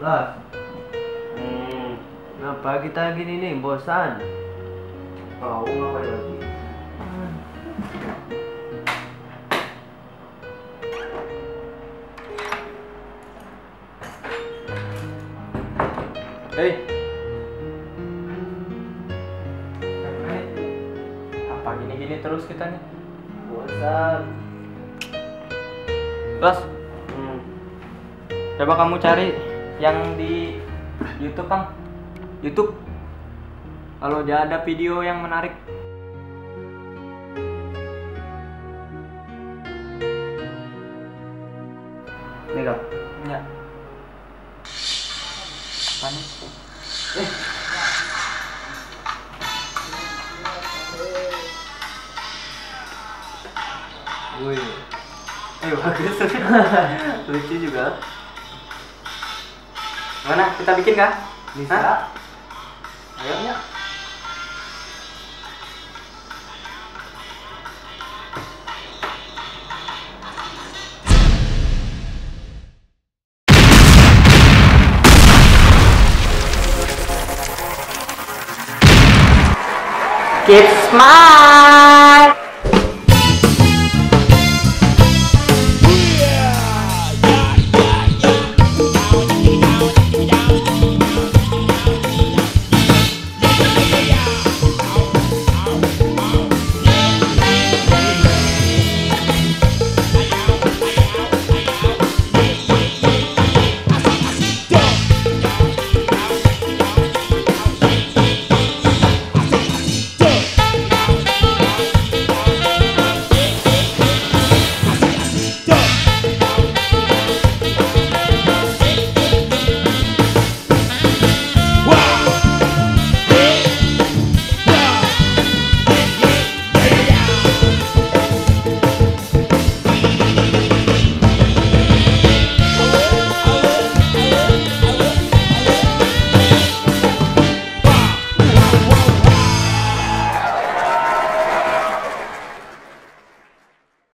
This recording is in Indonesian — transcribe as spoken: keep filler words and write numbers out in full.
Las, hmm. Kenapa kita gini nih? Bosan. Tahu ngapain lagi? Hmm. Hei, hey. Apa gini-gini terus kita nih? Bosan. Las, hmm. coba kamu cari yang di YouTube, Kang. YouTube. Kalau dia ada video yang menarik. Nih, Kang. Ya. Panik. Eh. Woi. Eh, bagus. Lucu juga. Mana kita bikin kah? Bisa. Hah? Ayo ya. Kids smile.